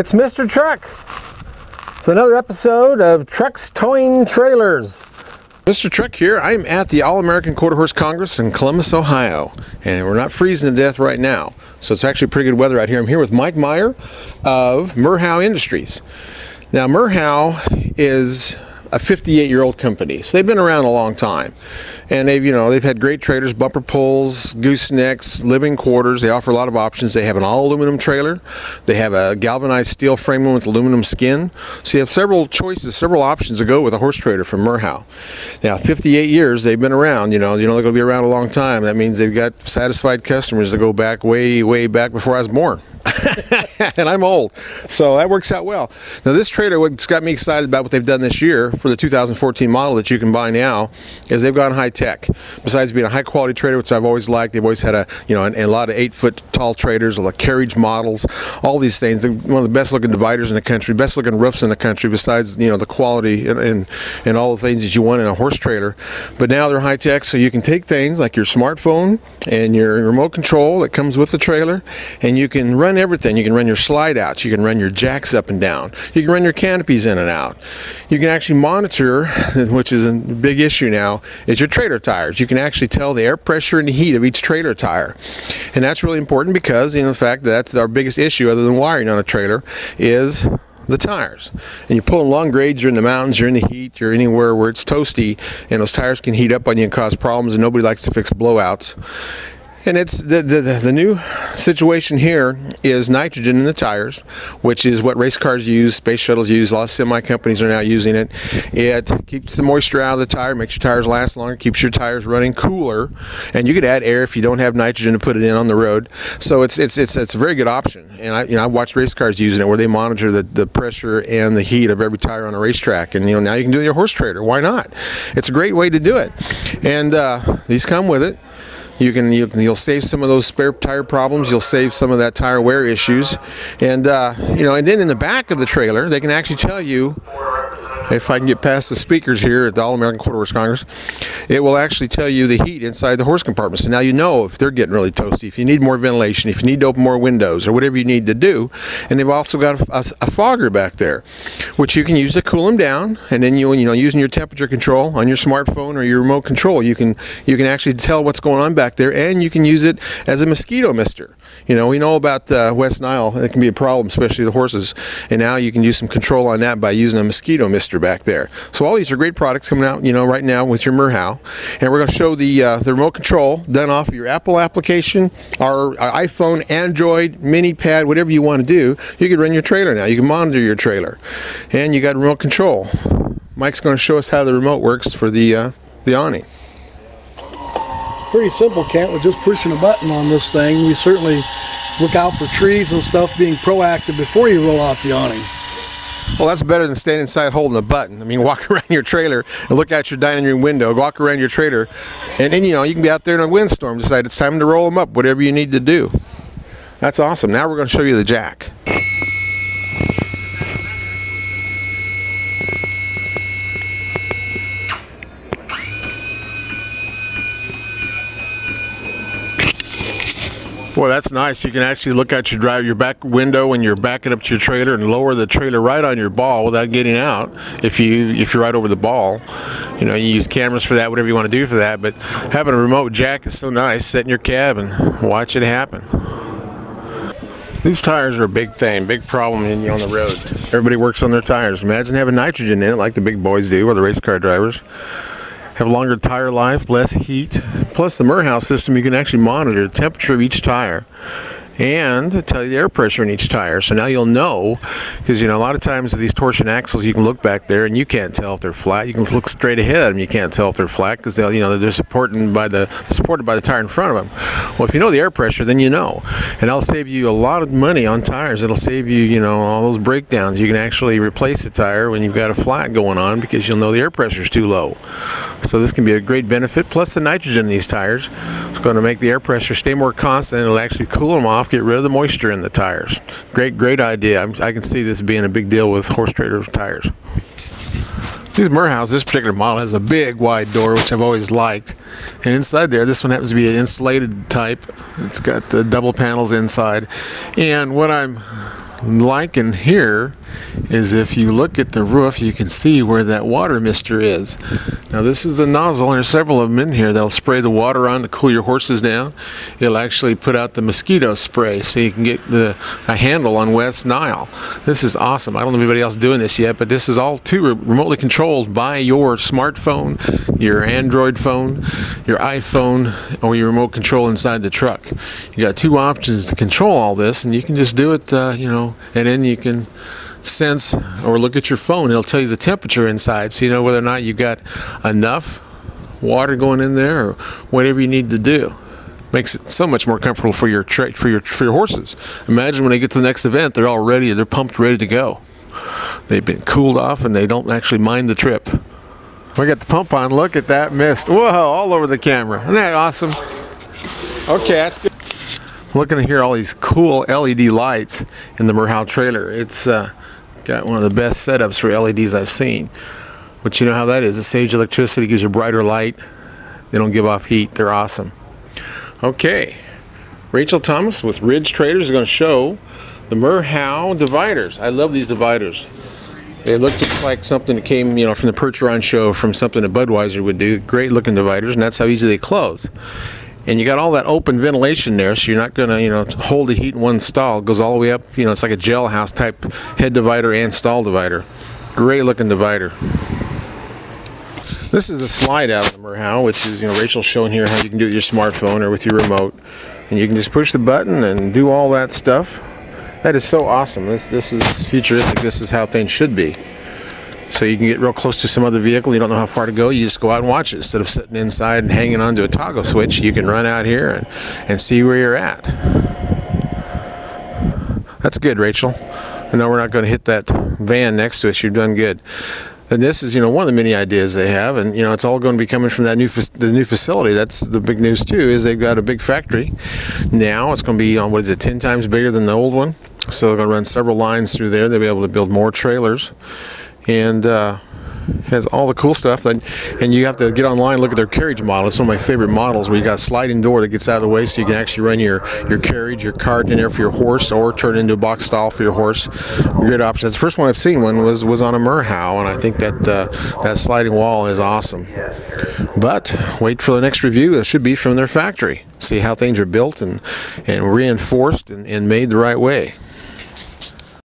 It's Mr. Truck. It's another episode of Trucks Towing Trailers. Mr. Truck here. I'm at the All-American Quarter Horse Congress in Columbus, Ohio, and we're not freezing to death right now, so it's actually pretty good weather out here. I'm here with Mike Meyer of Merhow Industries. Now, Merhow is a 58-year-old company, so they've been around a long time, and they've had great trailers, bumper pulls, goosenecks, living quarters. They offer a lot of options. They have an all aluminum trailer, they have a galvanized steel frame one with aluminum skin, so you have several choices, several options to go with a horse trailer from Merhow. Now, 58 years they've been around. You know they're going to be around a long time. That means they've got satisfied customers that go back way back before I was born. And I'm old, so that works out well. Now, this trailer, what's got me excited about what they've done this year for the 2014 model that you can buy now, is they've gone high tech. Besides being a high quality trailer, which I've always liked, they've always had a lot of 8-foot tall trailers, a lot of carriage models, all these things. They're one of the best looking dividers in the country, best looking roofs in the country. Besides the quality and all the things that you want in a horse trailer, but now they're high tech, so you can take things like your smartphone and your remote control that comes with the trailer, and you can run everything. You can run your slide out, you can run your jacks up and down, you can run your canopies in and out. You can actually monitor, which is a big issue now, is your trailer tires. You can actually tell the air pressure and the heat of each trailer tire, and that's really important because in fact that's our biggest issue other than wiring on a trailer is the tires. And you're pulling long grades, you're in the mountains, you're in the heat, you're anywhere where it's toasty, and those tires can heat up on you and cause problems, and nobody likes to fix blowouts. And it's the new situation here is nitrogen in the tires, which is what race cars use, space shuttles use, a lot of semi companies are now using it. It keeps the moisture out of the tire, makes your tires last longer, keeps your tires running cooler, and you could add air if you don't have nitrogen to put it in on the road. So it's a very good option. And I've watched race cars using it where they monitor the pressure and the heat of every tire on a racetrack, and now you can do it in your horse trailer. Why not? It's a great way to do it. And these come with it. You'll save some of those spare tire problems. You'll save some of that tire wear issues, and and then in the back of the trailer, they can actually tell you. If I can get past the speakers here at the All-American Quarter Horse Congress, it will actually tell you the heat inside the horse compartment. So now you know if they're getting really toasty, if you need more ventilation, if you need to open more windows, or whatever you need to do. And they've also got a fogger back there, which you can use to cool them down. And then using your temperature control on your smartphone or your remote control, you can actually tell what's going on back there, and you can use it as a mosquito mister. We know about West Nile. It can be a problem, especially the horses. And now you can use some control on that by using a mosquito mister back there. So all these are great products coming out, right now with your Merhow. And we're going to show the remote control done off of your Apple application, our iPhone, Android, mini pad, whatever you want to do. You can run your trailer now. You can monitor your trailer, and you got remote control. Mike's going to show us how the remote works for the awning. It's pretty simple, Kent. We're just pushing a button on this thing. We certainly look out for trees and stuff, being proactive before you roll out the awning. Well, that's better than standing inside holding a button. I mean, walk around your trailer and look out your dining room window, walk around your trailer, and then, you can be out there in a windstorm, decide it's time to roll them up, whatever you need to do. That's awesome. Now we're going to show you the jack. Boy, that's nice. You can actually look out your back window when you're backing up to your trailer and lower the trailer right on your ball without getting out. If you're right over the ball, you use cameras for that, whatever you want to do for that. But having a remote jack is so nice. Sit in your cab and watch it happen. These tires are a big thing, big problem on the road. Everybody works on their tires. Imagine having nitrogen in it like the big boys do, or the race car drivers. Have longer tire life, less heat. Plus the Merhow system, you can actually monitor the temperature of each tire and tell you the air pressure in each tire. So now you'll know, because a lot of times with these torsion axles, you can look back there and you can't tell if they're flat. You can look straight ahead and you can't tell if they're flat because they're supported by the tire in front of them. Well, if you know the air pressure, then and that'll save you a lot of money on tires. It'll save you all those breakdowns. You can actually replace a tire when you've got a flat going on because you'll know the air pressure is too low. So this can be a great benefit. Plus the nitrogen in these tires, it's going to make the air pressure stay more constant. It'll actually cool them off, get rid of the moisture in the tires. Great idea. I can see this being a big deal with horse trailer tires. These Merhows, this particular model has a big wide door, which I've always liked. And inside there, this one happens to be an insulated type. It's got the double panels inside. And what I'm liking here is if you look at the roof, you can see where that water mister is. Now this is the nozzle, and there's several of them in here. They'll spray the water on to cool your horses down. It'll actually put out the mosquito spray so you can get a handle on West Nile. This is awesome. I don't know if anybody else is doing this yet, but this is all too remotely controlled by your smartphone, your Android phone, your iPhone, or your remote control inside the truck. You got two options to control all this, and you can just do it, you know, and then you can sense or look at your phone. It'll tell you the temperature inside, so you know whether or not you got enough water going in there or whatever you need to do. Makes it so much more comfortable for your horses. Imagine when they get to the next event, they're all ready, they're pumped, ready to go. They've been cooled off and they don't actually mind the trip. We got the pump on. Look at that mist. Whoa, all over the camera. Isn't that awesome? Okay, that's good. Looking to hear all these cool LED lights in the Merhow trailer. It's got one of the best setups for LEDs I've seen. But you know how that is. It saves electricity, gives you brighter light. They don't give off heat. They're awesome. Okay, Rachel Thomas with Ridge Traders is going to show the Merhow dividers. I love these dividers. They look just like something that came, you know, from the Percheron show, from something that Budweiser would do. Great looking dividers, and that's how easy they close. And you got all that open ventilation there, so you're not going to, you know, hold the heat in one stall. It goes all the way up, you know, it's like a gel house type head divider and stall divider. Great looking divider. This is the slide out of the Merhow, which is, you know, Rachel's showing here how you can do it with your smartphone or with your remote. And you can just push the button and do all that stuff. That is so awesome. This is futuristic. This is how things should be. So you can get real close to some other vehicle. You don't know how far to go. You just go out and watch it. Instead of sitting inside and hanging onto a toggle switch, you can run out here and see where you're at. That's good, Rachel. I know we're not going to hit that van next to us. You've done good. And this is, you know, one of the many ideas they have, and you know, it's all going to be coming from that new facility. That's the big news too, is they've got a big factory now. It's going to be on, what is it, 10 times bigger than the old one. So they're going to run several lines through there. They'll be able to build more trailers. And has all the cool stuff and you have to get online and look at their carriage model. It's one of my favorite models, where you got a sliding door that gets out of the way so you can actually run your carriage, your cart in there for your horse, or turn it into a box stall for your horse. Great options. The first one I've seen one was on a Merhow, and I think that that sliding wall is awesome. But wait for the next review. It should be from their factory. See how things are built and reinforced and made the right way.